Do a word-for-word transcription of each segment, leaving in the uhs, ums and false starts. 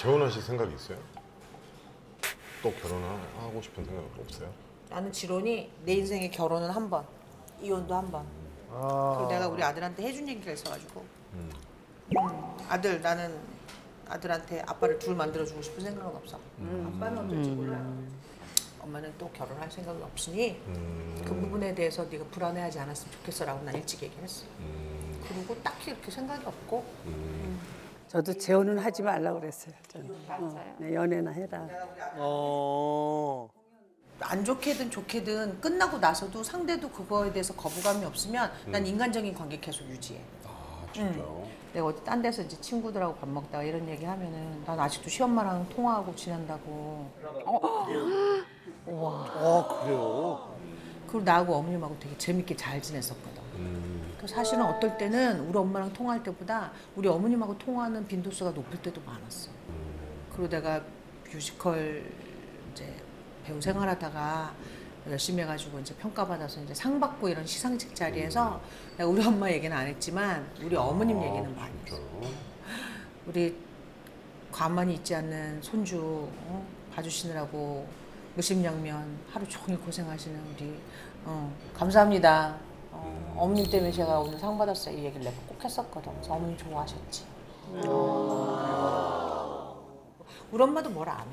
재혼하실 생각이 있어요? 또 결혼하고 싶은 생각 없어요? 나는 지론이 내 인생에 결혼은 한 번, 이혼도 한 번. 아... 그리고 내가 우리 아들한테 해준 얘기가 있어가지고 음. 음, 아들, 나는 아들한테 아빠를 둘 만들어주고 싶은 생각은 없어. 음. 아빠는 어떨지 몰라. 음. 엄마는 또 결혼할 생각이 없으니 음. 그 부분에 대해서 네가 불안해하지 않았으면 좋겠어 라고 난 일찍 얘기했어. 음. 그리고 딱히 이렇게 생각이 없고 음. 음. 저도 재혼은 하지 말라고 그랬어요. 저는. 맞아요. 어, 연애나 해라. 어. 안 좋게든 좋게든 끝나고 나서도 상대도 그거에 대해서 거부감이 없으면 난 음. 인간적인 관계 계속 유지해. 아 진짜요? 음. 내가 어디 딴 데서 이제 친구들하고 밥 먹다가 이런 얘기 하면은 난 아직도 시엄마랑 통화하고 지낸다고. 어. 와. 아 그래요? 그리고 나하고 어머님하고 되게 재밌게 잘 지냈었거든. 음. 그래서 사실은 어떨 때는 우리 엄마랑 통화할 때보다 우리 어머님하고 통화하는 빈도수가 높을 때도 많았어. 그리고 내가 뮤지컬 이제 배우 생활하다가 열심히 해가지고 이제 평가받아서 이제 상 받고 이런 시상식 자리에서 음. 내가 우리 엄마 얘기는 안 했지만 우리 어머님 아, 얘기는 많이 했어. 우리 가만히 있지 않는 손주 어? 봐주시느라고 의심양면 하루 종일 고생하시는 우리 어, 감사합니다. 어, 어머님 때문에 제가 오늘 상 받았어요. 이 얘기를 내가 꼭 했었거든. 그래서 어머님 좋아하셨지. 우리 엄마도 뭘 안 해.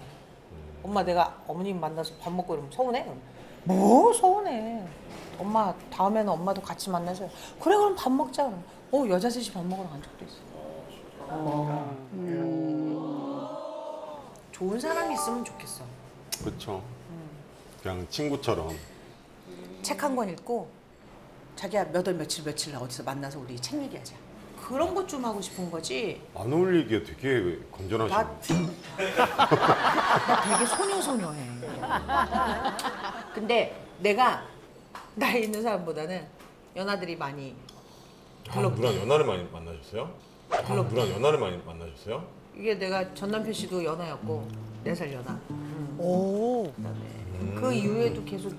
엄마 내가 어머님 만나서 밥 먹고 이러면 서운해? 그럼. 뭐 서운해. 엄마 다음에는 엄마도 같이 만나서 그래 그럼 밥 먹자. 그럼. 어 여자 셋이 밥 먹으러 간 적도 있어. 어. 음. 좋은 사람이 있으면 좋겠어. 그렇죠. 음. 그냥 친구처럼. 책 한 권 읽고 자기야 몇 월 며칠 며칠 날 어디서 만나서 우리 책 얘기하자. 그런 것 좀 하고 싶은 거지. 안 어울리게 되게 건전하시네. 나, 나 되게 소녀소녀해. 근데 내가 나이 있는 사람보다는 연하들이 많이. 아, 누나 연하를 많이 만나셨어요? 아, 누나 연하를 많이 만나셨어요? 이게 내가 전 남편 씨도 연하였고 네 살 연하. 오. 그다음에 음. 그 이후에도 계속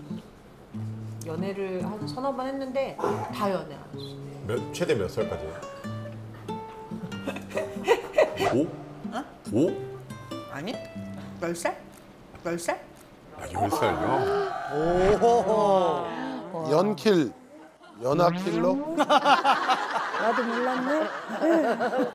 연애를 한 서너 번 했는데 다 연애 안 했어. 몇, 최대 몇 살까지요? 오? 어? 오? 아니? 열 살? 열 살? 아, 열 살요? 오. 연킬. 연하킬러? 나도 몰랐네.